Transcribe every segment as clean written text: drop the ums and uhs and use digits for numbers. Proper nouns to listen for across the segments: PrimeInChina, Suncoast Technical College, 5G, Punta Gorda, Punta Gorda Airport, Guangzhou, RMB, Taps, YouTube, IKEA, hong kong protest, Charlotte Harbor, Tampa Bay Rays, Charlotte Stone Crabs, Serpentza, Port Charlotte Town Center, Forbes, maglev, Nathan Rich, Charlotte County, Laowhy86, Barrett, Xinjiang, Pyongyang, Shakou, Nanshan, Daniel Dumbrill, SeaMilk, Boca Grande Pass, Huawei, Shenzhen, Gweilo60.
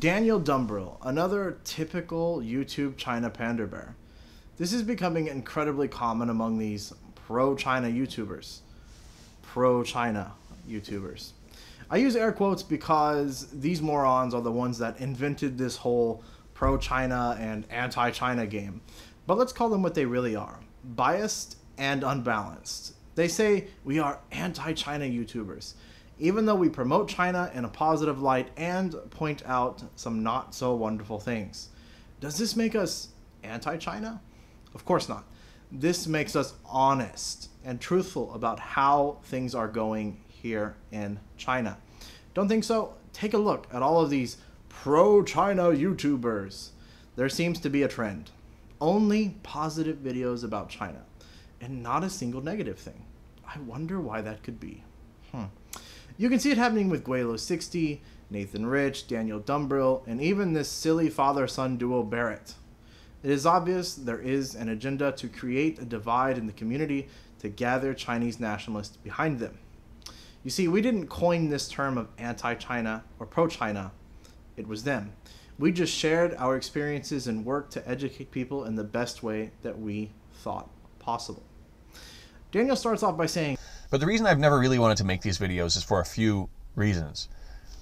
Daniel Dumbrill, another typical YouTube China panda bear. This is becoming incredibly common among these pro-China YouTubers. Pro-China YouTubers. I use air quotes because these morons are the ones that invented this whole pro-China and anti-China game. But let's call them what they really are. Biased and unbalanced. They say we are anti-China YouTubers, even though we promote China in a positive light and point out some not so wonderful things. Does this make us anti-China? Of course not. This makes us honest and truthful about how things are going here in China. Don't think so? Take a look at all of these pro-China YouTubers. There seems to be a trend. Only positive videos about China and not a single negative thing. I wonder why that could be. You can see it happening with Gweilo60, Nathan Rich, Daniel Dumbrill, and even this silly father-son duo Barrett. It is obvious there is an agenda to create a divide in the community to gather Chinese nationalists behind them. You see, we didn't coin this term of anti-China or pro-China. It was them. We just shared our experiences and worked to educate people in the best way that we thought possible. Daniel starts off by saying, but the reason I've never really wanted to make these videos is for a few reasons.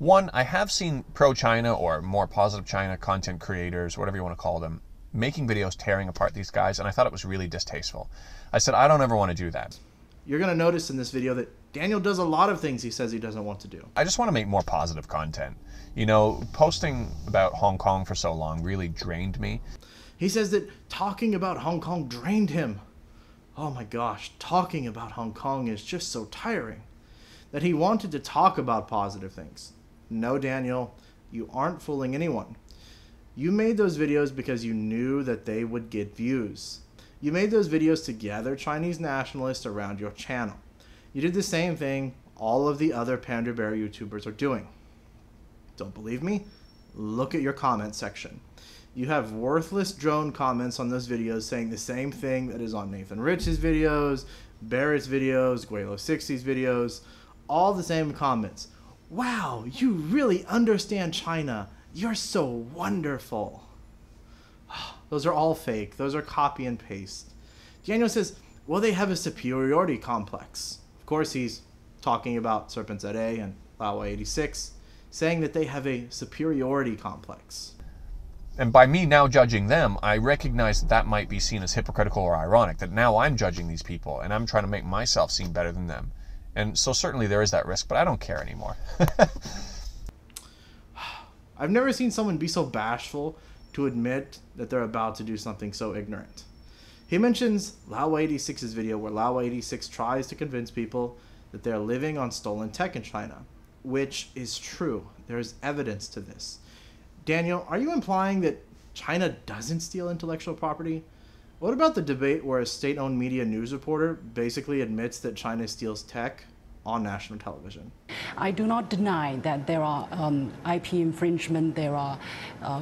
One, I have seen pro-China or more positive China content creators, whatever you want to call them, making videos tearing apart these guys, and I thought it was really distasteful. I said, I don't ever want to do that. You're going to notice in this video that Daniel does a lot of things he says he doesn't want to do. I just want to make more positive content. You know, posting about Hong Kong for so long really drained me. He says that talking about Hong Kong drained him. Oh my gosh, talking about Hong Kong is just so tiring, that he wanted to talk about positive things. No, Daniel, you aren't fooling anyone. You made those videos because you knew that they would get views. You made those videos to gather Chinese nationalists around your channel. You did the same thing all of the other panda bear YouTubers are doing. Don't believe me? Look at your comment section. You have worthless drone comments on those videos saying the same thing that is on Nathan Rich's videos, Barrett's videos, Gweilo60's videos, all the same comments. Wow, you really understand China. You're so wonderful. Those are all fake. Those are copy and paste. Daniel says, well, they have a superiority complex. Of course, he's talking about Serpentza and Laowhy86, saying that they have a superiority complex. And by me now judging them, I recognize that that might be seen as hypocritical or ironic, that now I'm judging these people and I'm trying to make myself seem better than them. And so certainly there is that risk, but I don't care anymore. I've never seen someone be so bashful to admit that they're about to do something so ignorant. He mentions Laowhy86's video where Laowhy86 tries to convince people that they're living on stolen tech in China, which is true. There's evidence to this. Daniel, are you implying that China doesn't steal intellectual property? What about the debate where a state-owned media news reporter basically admits that China steals tech on national television? I do not deny that there are IP infringement, there are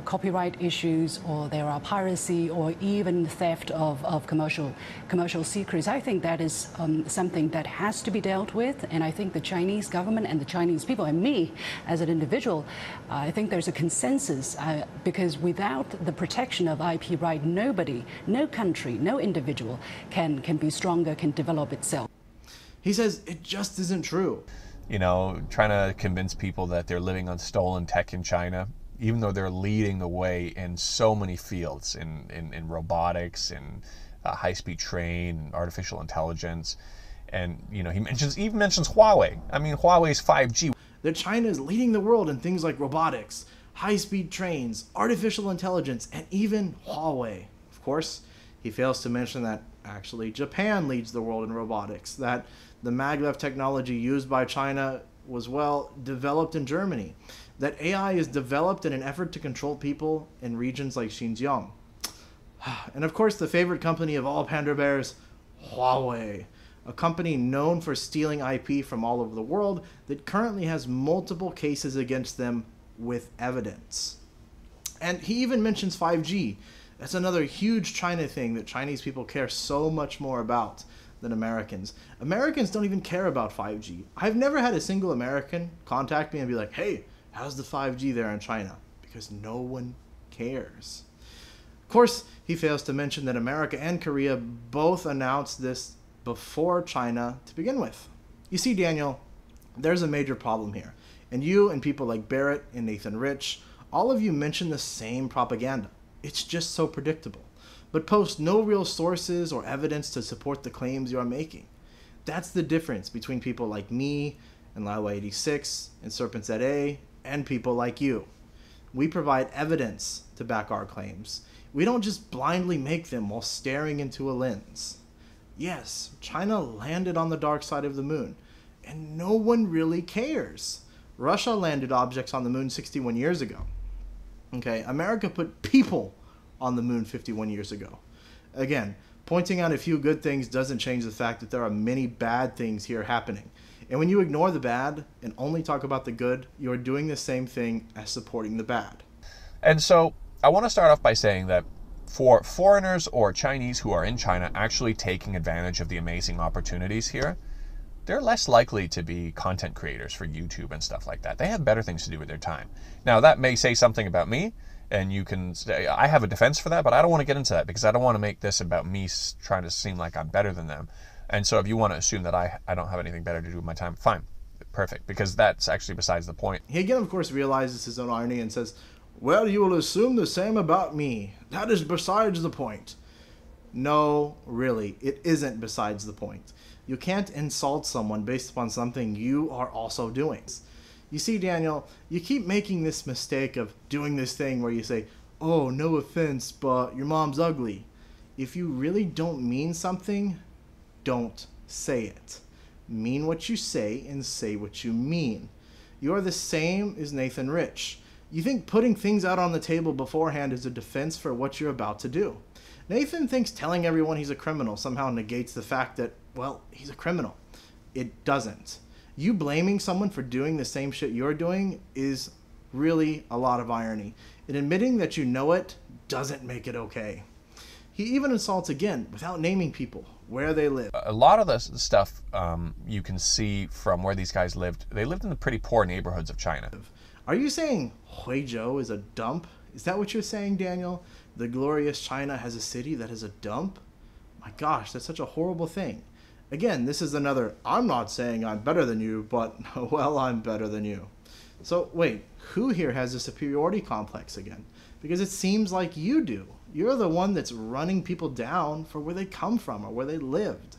copyright issues, or there are piracy, or even theft of commercial secrets. I think that is something that has to be dealt with, and I think the Chinese government and the Chinese people and me as an individual, I think there's a consensus because without the protection of IP right, nobody, no country, no individual can be stronger, can develop itself. He says it just isn't true. You know, trying to convince people that they're living on stolen tech in China, even though they're leading the way in so many fields, in robotics, in high-speed train, artificial intelligence. And, you know, he even mentions Huawei. I mean, Huawei's 5G. That China is leading the world in things like robotics, high-speed trains, artificial intelligence, and even Huawei. Of course, he fails to mention that actually Japan leads the world in robotics, that the maglev technology used by China was, well, developed in Germany, that AI is developed in an effort to control people in regions like Xinjiang. And of course, the favorite company of all panda bears, Huawei, a company known for stealing IP from all over the world that currently has multiple cases against them with evidence. And he even mentions 5G. That's another huge China thing that Chinese people care so much more about than Americans. Americans don't even care about 5G. I've never had a single American contact me and be like, hey, how's the 5G there in China? because no one cares. Of course, he fails to mention that America and Korea both announced this before China to begin with. You see, Daniel, there's a major problem here. And you and people like Barrett and Nathan Rich, all of you mention the same propaganda. It's just so predictable, but post no real sources or evidence to support the claims you are making. That's the difference between people like me and Laowhy86 and Serpentza and people like you. We provide evidence to back our claims. We don't just blindly make them while staring into a lens. Yes, China landed on the dark side of the moon, and no one really cares. Russia landed objects on the moon 61 years ago. Okay, America put people on the moon 51 years ago. Again, pointing out a few good things doesn't change the fact that there are many bad things here happening. And when you ignore the bad and only talk about the good, you're doing the same thing as supporting the bad. And so I want to start off by saying that for foreigners or Chinese who are in China actually taking advantage of the amazing opportunities here, they're less likely to be content creators for YouTube and stuff like that. They have better things to do with their time. Now, that may say something about me, and you can say, I have a defense for that, but I don't want to get into that because I don't want to make this about me trying to seem like I'm better than them. And so if you want to assume that I don't have anything better to do with my time, fine, perfect, because that's actually besides the point. He again, of course, realizes his own irony and says, well, you will assume the same about me. That is besides the point. No, really, it isn't besides the point. You can't insult someone based upon something you are also doing. You see, Daniel, you keep making this mistake of doing this thing where you say, oh, no offense, but your mom's ugly. If you really don't mean something, don't say it. Mean what you say and say what you mean. You are the same as Nathan Rich. You think putting things out on the table beforehand is a defense for what you're about to do. Nathan thinks telling everyone he's a criminal somehow negates the fact that, well, he's a criminal. It doesn't. You blaming someone for doing the same shit you're doing is really a lot of irony. And admitting that you know it doesn't make it okay. He even insults again without naming people, where they live. A lot of the stuff you can see from where these guys lived, they lived in the pretty poor neighborhoods of China. Are you saying Huizhou is a dump? Is that what you're saying, Daniel? The glorious China has a city that is a dump? My gosh, that's such a horrible thing. Again, this is another, I'm not saying I'm better than you, but, well, I'm better than you. So, wait, who here has a superiority complex again? Because it seems like you do. You're the one that's running people down for where they come from or where they lived.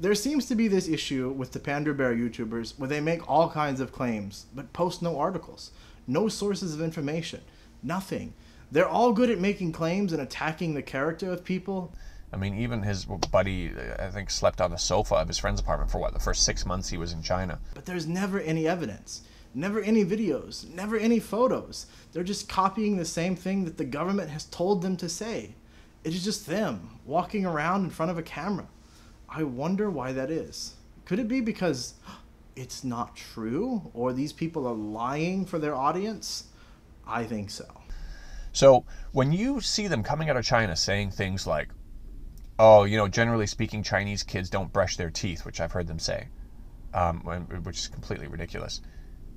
There seems to be this issue with the Panda Bear YouTubers where they make all kinds of claims, but post no articles, no sources of information, nothing. They're all good at making claims and attacking the character of people. I mean, even his buddy, I think, slept on the sofa of his friend's apartment for, what, the first 6 months he was in China. But there's never any evidence, never any videos, never any photos. They're just copying the same thing that the government has told them to say. It is just them walking around in front of a camera. I wonder why that is. Could it be because it's not true, or these people are lying for their audience? I think so. So when you see them coming out of China saying things like, oh, you know, generally speaking, Chinese kids don't brush their teeth, which I've heard them say, which is completely ridiculous.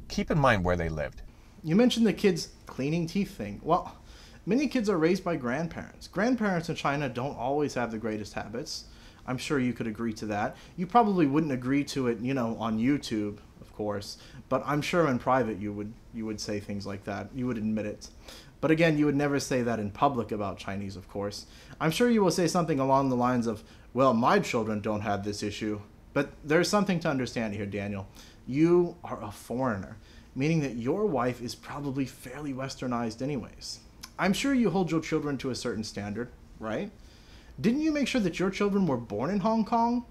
Keep in mind where they lived. You mentioned the kids cleaning teeth thing. Well, many kids are raised by grandparents. Grandparents in China don't always have the greatest habits. I'm sure you could agree to that. You probably wouldn't agree to it, you know, on YouTube, of course, but I'm sure in private you would say things like that. You would admit it. But again, you would never say that in public about Chinese, of course. I'm sure you will say something along the lines of, well, my children don't have this issue. But there's something to understand here, Daniel. You are a foreigner, meaning that your wife is probably fairly westernized anyways. I'm sure you hold your children to a certain standard, right? Didn't you make sure that your children were born in Hong Kong?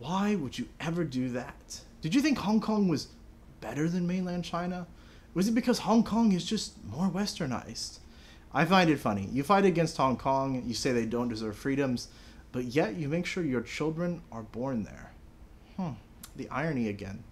Why would you ever do that? Did you think Hong Kong was better than mainland China? Was it because Hong Kong is just more westernized? I find it funny. You fight against Hong Kong, you say they don't deserve freedoms, but yet you make sure your children are born there. The irony again.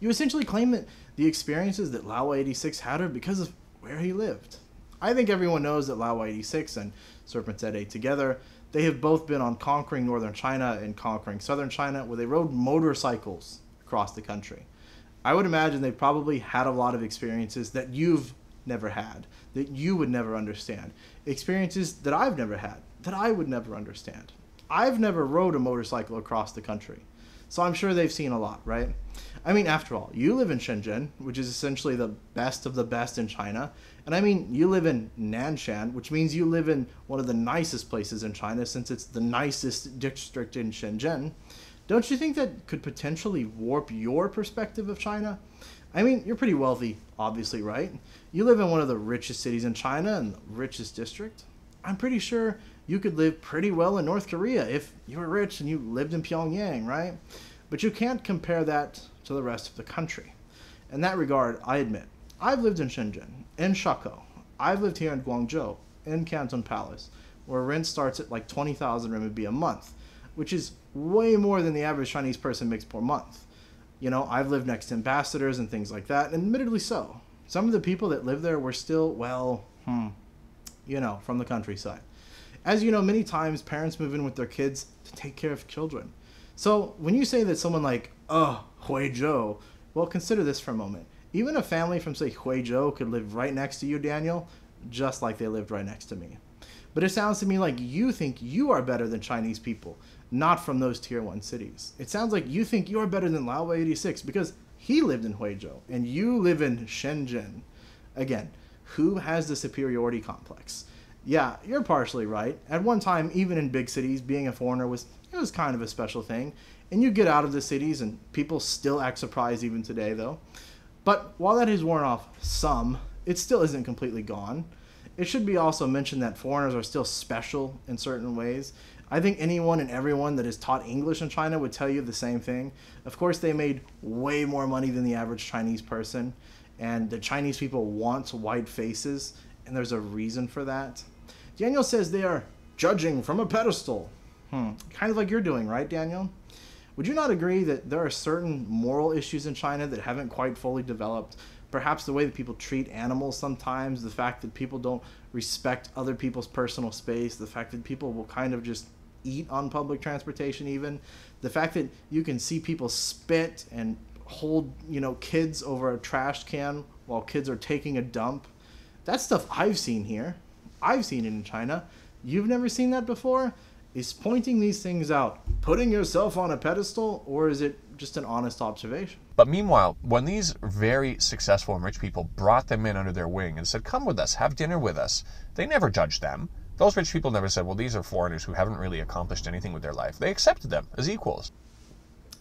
You essentially claim that the experiences that Laowhy86 had are because of where he lived. I think everyone knows that Laowhy86 and Serpentza together, they have both been on Conquering Northern China and Conquering Southern China, where they rode motorcycles across the country. I would imagine they probably had a lot of experiences that you've never had, that you would never understand, experiences that I've never had, that I would never understand. I've never rode a motorcycle across the country, so I'm sure they've seen a lot, right? I mean, after all, you live in Shenzhen, which is essentially the best of the best in China, and I mean, you live in Nanshan, which means you live in one of the nicest places in China, since it's the nicest district in Shenzhen. Don't you think that could potentially warp your perspective of China? I mean, you're pretty wealthy, obviously, right? You live in one of the richest cities in China and the richest district. I'm pretty sure you could live pretty well in North Korea if you were rich and you lived in Pyongyang, right? But you can't compare that to the rest of the country. In that regard, I admit, I've lived in Shenzhen, in Shakou. I've lived here in Guangzhou, in Canton Palace, where rent starts at like 20,000 RMB a month, which is way more than the average Chinese person makes per month. You know, I've lived next to ambassadors and things like that, and admittedly so. Some of the people that lived there were still, well, you know, from the countryside. As you know, many times parents move in with their kids to take care of children. So when you say that someone like, oh, Huizhou, well, consider this for a moment. Even a family from, say, Huizhou could live right next to you, Daniel, just like they lived right next to me. But it sounds to me like you think you are better than Chinese people, not from those tier 1 cities. It sounds like you think you're better than Laowhy86 because he lived in Huizhou and you live in Shenzhen. Again, who has the superiority complex? Yeah, you're partially right. At one time, even in big cities, being a foreigner was kind of a special thing. And you get out of the cities and people still act surprised even today, though. But while that has worn off some, it still isn't completely gone. It should be also mentioned that foreigners are still special in certain ways. I think anyone and everyone that is taught English in China would tell you the same thing. Of course, they made way more money than the average Chinese person, and the Chinese people want white faces, and there's a reason for that. Daniel says they are judging from a pedestal. Kind of like you're doing, right, Daniel? Would you not agree that there are certain moral issues in China that haven't quite fully developed? Perhaps the way that people treat animals sometimes, the fact that people don't respect other people's personal space, the fact that people will kind of just eat on public transportation even, the fact that you can see people spit and hold, you know, kids over a trash can while kids are taking a dump. That's stuff I've seen here. I've seen it in China. You've never seen that before? Is pointing these things out putting yourself on a pedestal, or is it just an honest observation? But meanwhile, when these very successful and rich people brought them in under their wing and said, come with us, have dinner with us, they never judged them. Those rich people never said, well, these are foreigners who haven't really accomplished anything with their life. They accepted them as equals.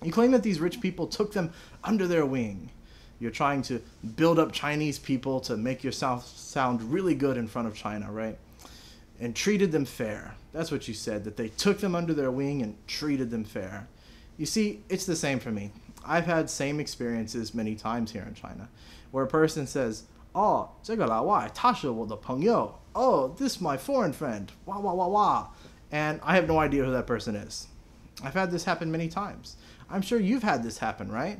You claim that these rich people took them under their wing. You're trying to build up Chinese people to make yourself sound really good in front of China, right? And treated them fair. That's what you said, that they took them under their wing and treated them fair. You see, it's the same for me. I've had same experiences many times here in China, where a person says, oh, 这个老外他是我的朋友. Oh, this my foreign friend. Wah, wah, wah, wah. And I have no idea who that person is. I've had this happen many times. I'm sure you've had this happen, right?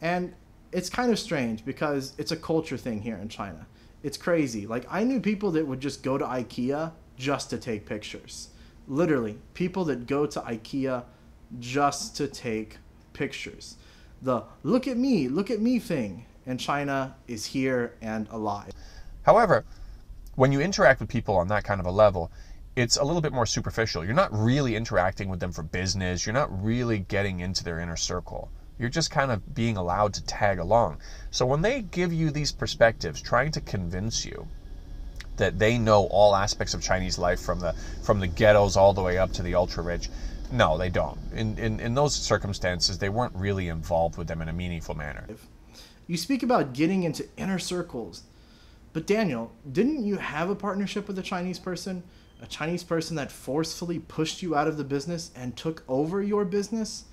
And it's kind of strange because it's a culture thing here in China. It's crazy. Like, I knew people that would just go to IKEA just to take pictures. Literally, people that go to IKEA just to take pictures. The look at me thing in China is here and alive. However, when you interact with people on that kind of a level, it's a little bit more superficial. You're not really interacting with them for business. You're not really getting into their inner circle. You're just kind of being allowed to tag along. So when they give you these perspectives, trying to convince you that they know all aspects of Chinese life from the ghettos all the way up to the ultra-rich, no, they don't. In those circumstances, they weren't really involved with them in a meaningful manner. You speak about getting into inner circles, but Daniel, didn't you have a partnership with a Chinese person that forcefully pushed you out of the business and took over your business?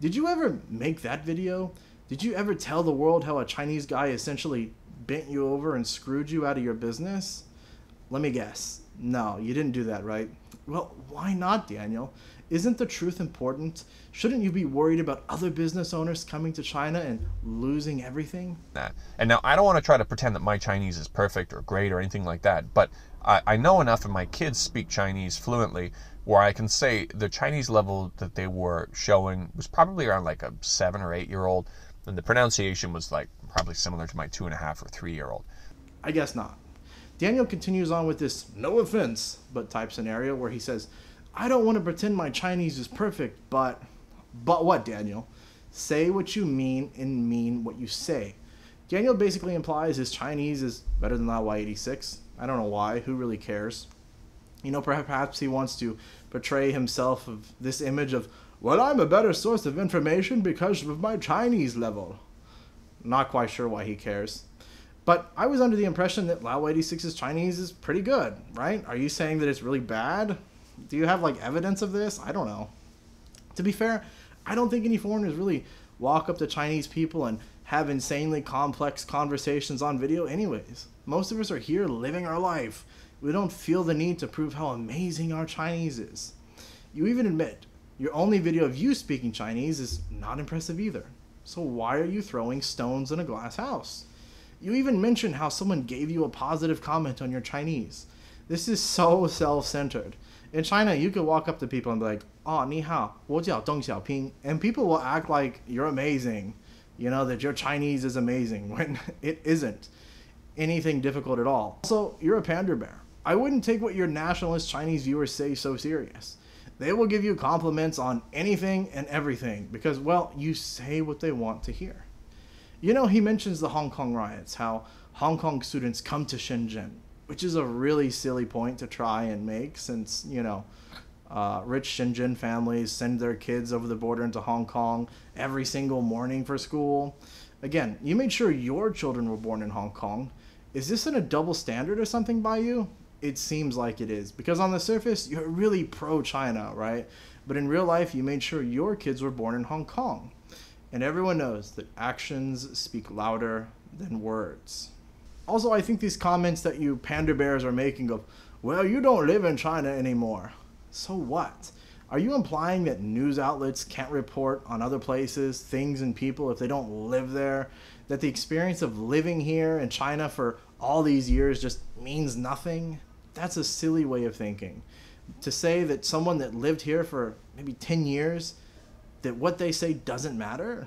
Did you ever make that video? Did you ever tell the world how a Chinese guy essentially bent you over and screwed you out of your business? Let me guess. No, you didn't do that, right? Well, why not, Daniel? Isn't the truth important? Shouldn't you be worried about other business owners coming to China and losing everything? And now I don't want to try to pretend that my Chinese is perfect or great or anything like that, but I know enough and my kids speak Chinese fluently where I can say the Chinese level that they were showing was probably around like a 7 or 8 year old, and the pronunciation was like probably similar to my 2 and a half or 3 year old. I guess not. Daniel continues on with this no offense, but type scenario where he says, I don't want to pretend my Chinese is perfect, but what, Daniel? Say what you mean and mean what you say. Daniel basically implies his Chinese is better than Laowhy86. I don't know why, who really cares? You know, perhaps he wants to portray himself of this image of, well, I'm a better source of information because of my Chinese level. Not quite sure why he cares. But I was under the impression that Laowhy86's Chinese is pretty good, right? Are you saying that it's really bad? Do you have, like, evidence of this? I don't know. To be fair, I don't think any foreigners really walk up to Chinese people and have insanely complex conversations on video anyways. Most of us are here living our life. We don't feel the need to prove how amazing our Chinese is. You even admit your only video of you speaking Chinese is not impressive either. So why are you throwing stones in a glass house? You even mention how someone gave you a positive comment on your Chinese. This is so self-centered. In China, you could walk up to people and be like, oh, ni hao, wo jiao dong xiao ping, and people will act like you're amazing, you know, that your Chinese is amazing, when it isn't anything difficult at all. Also, you're a panda bear. I wouldn't take what your nationalist Chinese viewers say so serious. They will give you compliments on anything and everything because, well, you say what they want to hear. You know, he mentions the Hong Kong riots, how Hong Kong students come to Shenzhen, which is a really silly point to try and make since, you know, rich Shenzhen families send their kids over the border into Hong Kong every single morning for school. Again, you made sure your children were born in Hong Kong. Is this in a double standard or something by you? It seems like it is, because on the surface, you're really pro-China, right? But in real life, you made sure your kids were born in Hong Kong. And everyone knows that actions speak louder than words. Also, I think these comments that you panda bears are making of, well, you don't live in China anymore. So what? Are you implying that news outlets can't report on other places, things, and people if they don't live there? That the experience of living here in China for all these years just means nothing? That's a silly way of thinking. To say that someone that lived here for maybe 10 years, that what they say doesn't matter?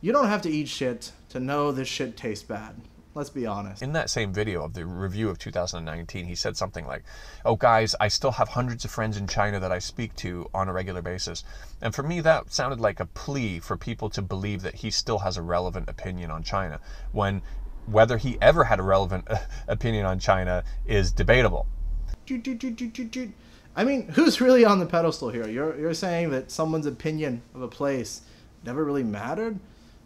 You don't have to eat shit to know this shit tastes bad. Let's be honest. In that same video of the review of 2019, he said something like, oh guys, I still have hundreds of friends in China that I speak to on a regular basis. And for me, that sounded like a plea for people to believe that he still has a relevant opinion on China, when whether he ever had a relevant opinion on China is debatable. I mean, who's really on the pedestal here? You're saying that someone's opinion of a place never really mattered?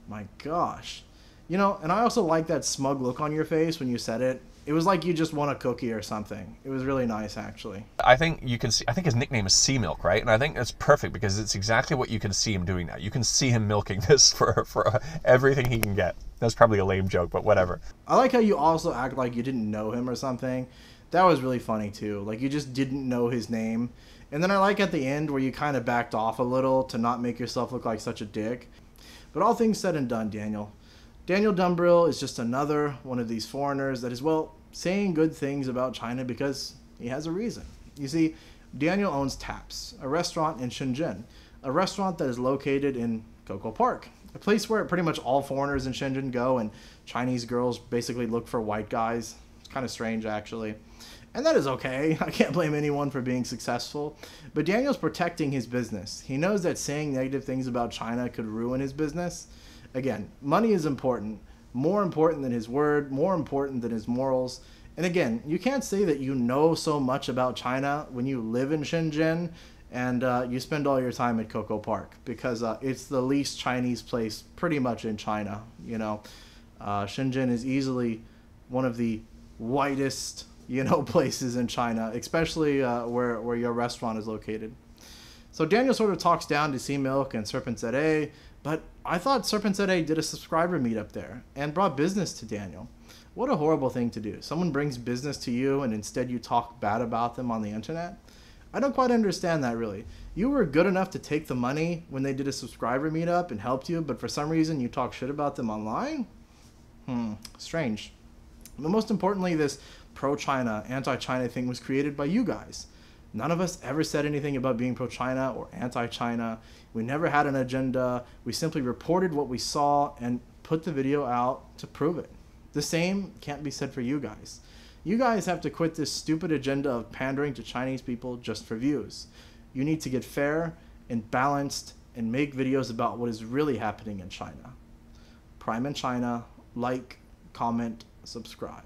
My gosh. You know, and I also like that smug look on your face when you said it. It was like you just won a cookie or something. It was really nice, actually. I think you can see, I think his nickname is SeaMilk, right? And I think that's perfect because it's exactly what you can see him doing now. You can see him milking this for everything he can get. That's probably a lame joke, but whatever. I like how you also act like you didn't know him or something. That was really funny too. Like you just didn't know his name. And then I like at the end where you kind of backed off a little to not make yourself look like such a dick. But all things said and done, Daniel Dumbrill is just another one of these foreigners that is, well, saying good things about China because he has a reason. You see, Daniel owns Taps, a restaurant in Shenzhen, a restaurant that is located in Coco Park, a place where pretty much all foreigners in Shenzhen go and Chinese girls basically look for white guys. It's kind of strange, actually. And that is okay. I can't blame anyone for being successful. But Daniel's protecting his business. He knows that saying negative things about China could ruin his business. Again, money is important, more important than his word, more important than his morals. And again, you can't say that you know so much about China when you live in Shenzhen and you spend all your time at Coco Park because it's the least Chinese place pretty much in China. You know, Shenzhen is easily one of the whitest, you know, places in China, especially where your restaurant is located. So Daniel sort of talks down to SeaMilk and Serpentza, but I thought Serpentza did a subscriber meetup there and brought business to Daniel. What a horrible thing to do. Someone brings business to you and instead you talk bad about them on the internet. I don't quite understand that really. You were good enough to take the money when they did a subscriber meetup and helped you, but for some reason you talk shit about them online? Strange. But most importantly, this pro-China, anti-China thing was created by you guys. None of us ever said anything about being pro-China or anti-China. We never had an agenda. We simply reported what we saw and put the video out to prove it. The same can't be said for you guys. You guys have to quit this stupid agenda of pandering to Chinese people just for views. You need to get fair and balanced and make videos about what is really happening in China. Prime in China, like, comment, subscribe.